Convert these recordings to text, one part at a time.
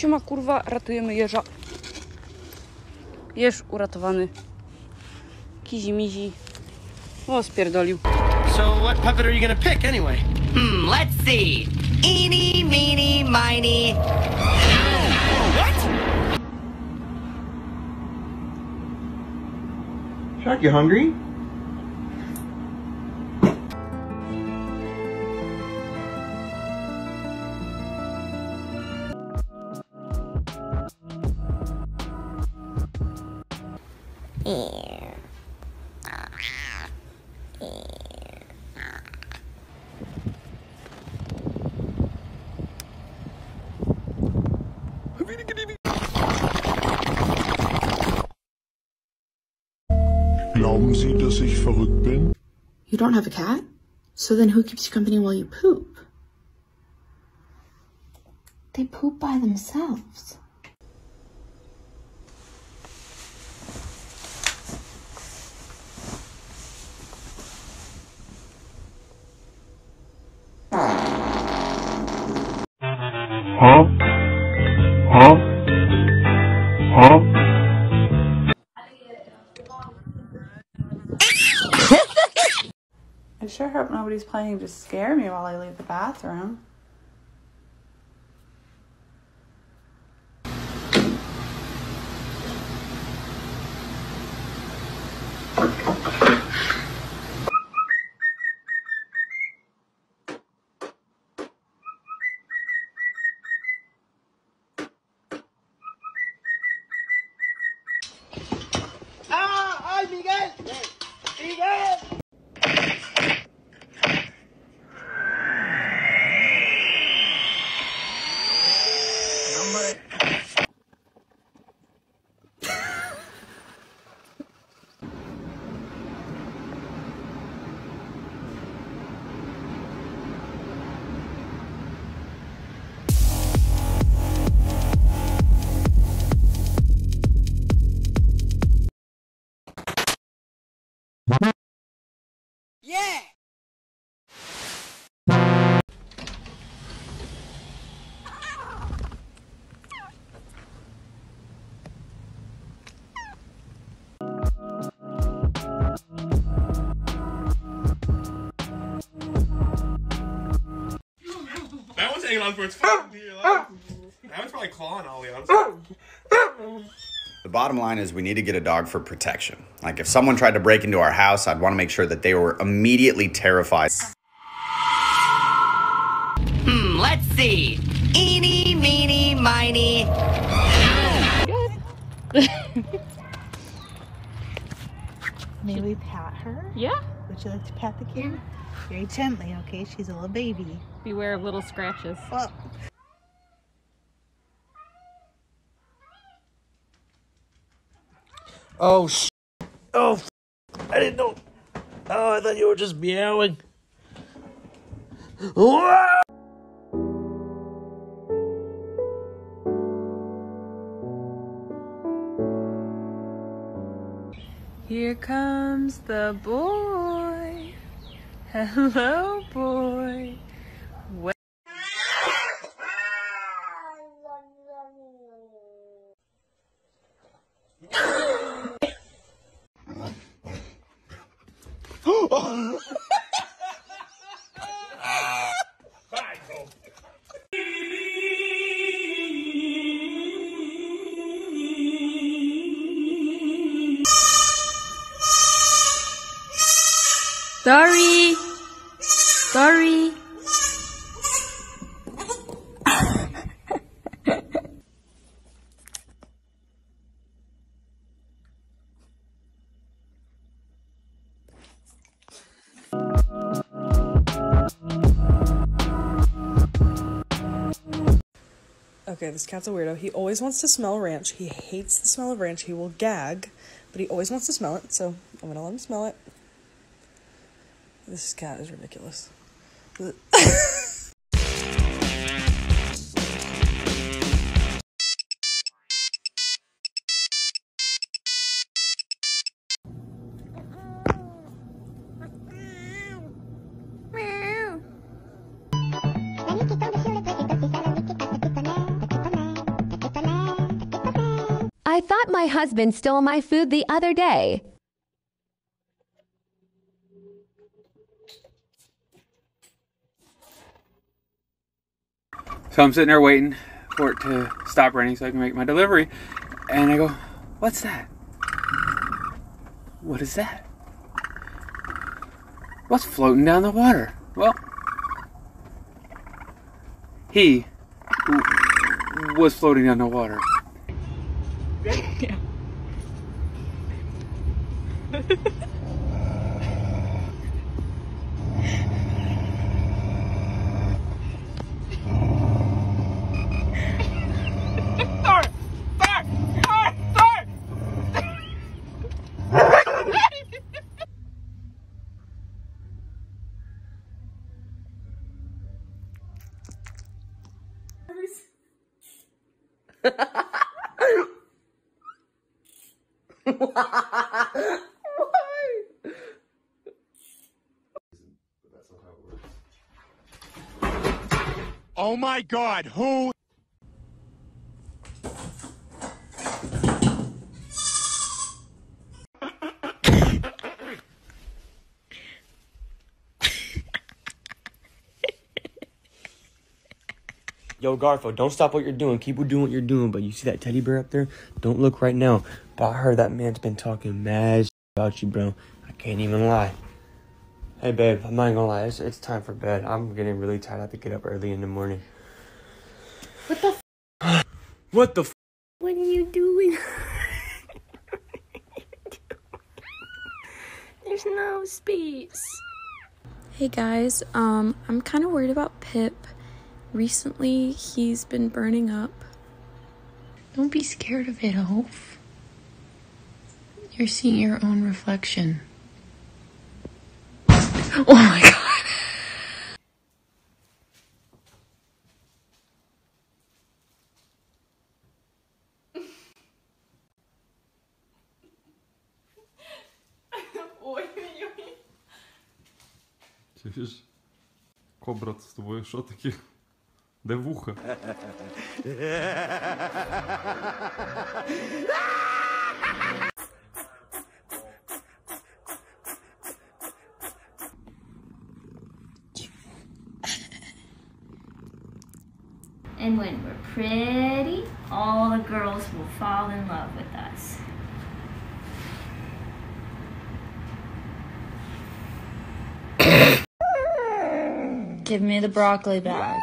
Siema kurwa, ratujemy jeża. Jeż uratowany. Kizi-mizi. O, spierdolił. So what puppet are you gonna pick anyway? Let's see. Eeny, meeny, miny. What? Shark, you hungry? Glauben Sie, dass ich verrückt bin? You don't have a cat? So then who keeps you company while you poop? They poop by themselves. Huh? Huh? Huh? I sure hope nobody's planning to scare me while I leave the bathroom. Ah, Miguel! Miguel! Yeah! That one's hanging on for its fucking dear life. That one's probably clawing all the others. The bottom line is we need to get a dog for protection. Like if someone tried to break into our house, I'd want to make sure that they were immediately terrified. Let's see. Eeny, meeny, miny. May we pat her? Yeah. Would you like to pat the kitten? Very gently, okay? She's a little baby. Beware of little scratches. Oh. Oh, sh! Oh, I didn't know. Oh, I thought you were just meowing. Whoa! Here comes the boy. Hello, boy. Wait. Sorry. Sorry. Okay, this cat's a weirdo. He always wants to smell ranch. He hates the smell of ranch. He will gag, but he always wants to smell it, so I'm gonna let him smell it. This cat is ridiculous. I thought my husband stole my food the other day. So I'm sitting there waiting for it to stop raining so I can make my delivery. And I go, what's that? What is that? What's floating down the water? Well, he was floating down the water. Yeah. Why? Oh my God, who? Yo, Garfo, don't stop what you're doing. Keep doing what you're doing. But you see that teddy bear up there? Don't look right now. But I heard that man's been talking mad about you, bro. I can't even lie. Hey, babe, I'm not even gonna lie. It's time for bed. I'm getting really tired. I have to get up early in the morning. What the f? What the f? What are you doing? There's no space. Hey, guys. I'm kind of worried about Pip. Recently, he's been burning up. Don't be scared of it, Hope. You're seeing your own reflection. Oh my God. Ты видишь, кобрат с тобой, что такие? Да в ухо. And when we're pretty, all the girls will fall in love with us. Give me the broccoli bag.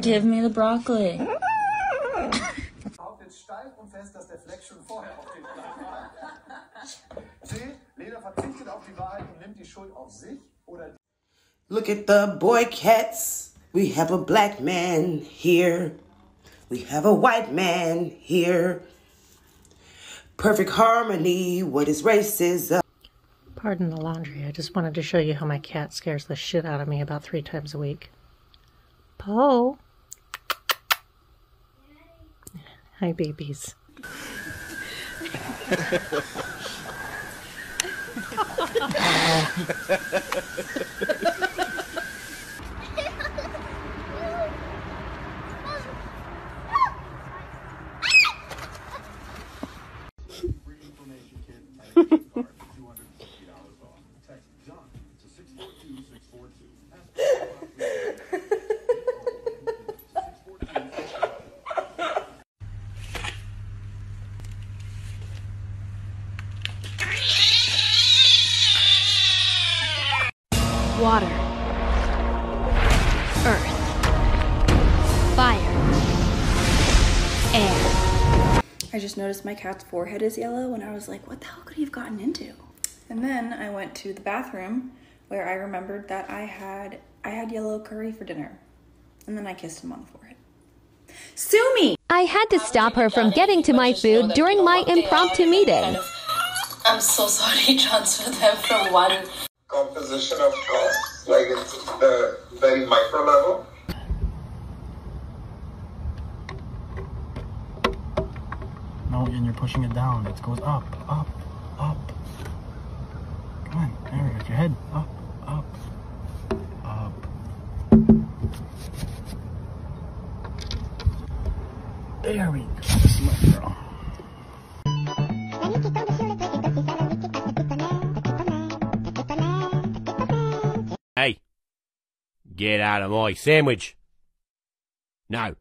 Give me the broccoli. Look at the boy cats. We have a black man here. We have a white man here. Perfect harmony. What is racism? Pardon the laundry. I just wanted to show you how my cat scares the shit out of me about 3 times a week. Poe. Hi, babies. Water, earth, fire, air. I just noticed my cat's forehead is yellow and I was like, what the hell could he have gotten into? And then I went to the bathroom where I remembered that I had yellow curry for dinner. And then I kissed him on the forehead. Sue me! I had to stop her from getting to my food during my impromptu meeting. I'm so sorry, transfer them from one composition of cost, like it's the very micro level. No, and you're pushing it down. It goes up, up, up. Come on, there we go. Your head up, up, up. There we go, my girl. Hey, get out of my sandwich. No.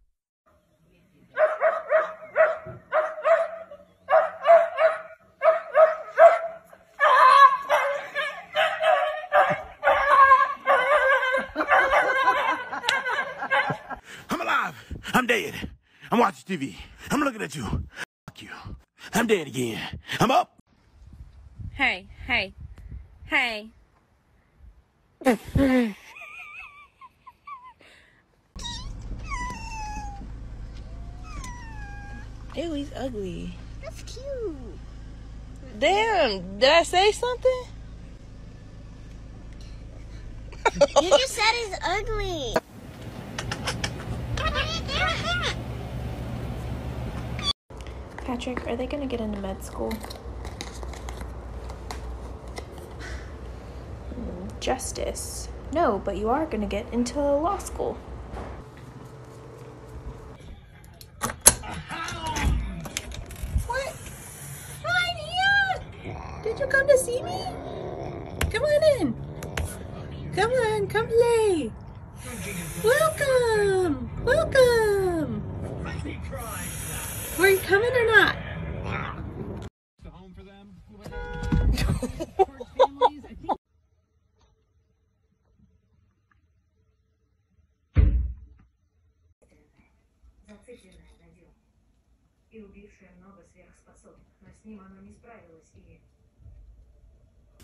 I'm alive. I'm dead. I'm watching TV. I'm looking at you. Fuck you. I'm dead again. I'm up. Hey, hey, hey. Ew, he's ugly. That's cute. Damn, did I say something? You just said he's ugly. Patrick, are they gonna get into med school? Justice. No, but you are gonna get into law school. What? Hi, Nia! Did you come to see me? Come on in. Come on, come play. Welcome! Welcome! Were you coming or not? The home for them.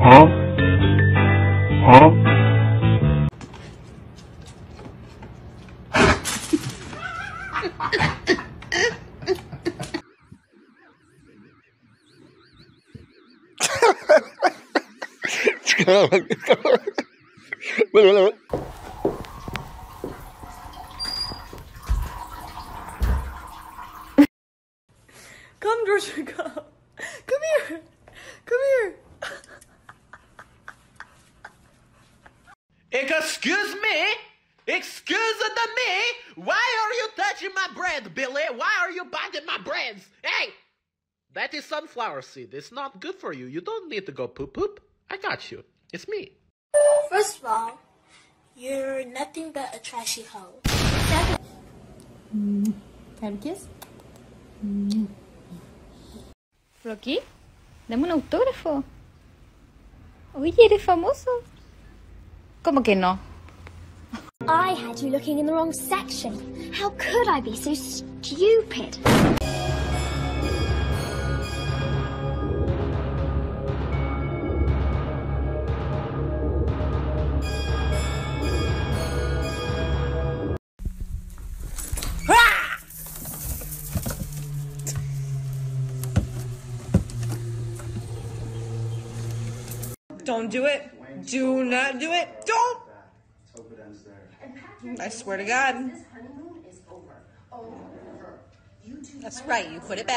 Huh? Huh? Come, Georgia, come. Come here. Come here. Excuse me. Excuse me. Why are you touching my bread, Billy? Why are you biting my breads? Hey, that is sunflower seed. It's not good for you. You don't need to go poop poop. I got you. It's me. First of all, you're nothing but a trashy hoe. Time kiss. Rocky? Dame un autógrafo. Oye, eres famoso. ¿Cómo que no? I had you looking in the wrong section. How could I be so stupid? Don't do it. Do not do it. Don't. I swear to God. That's right. You put it back.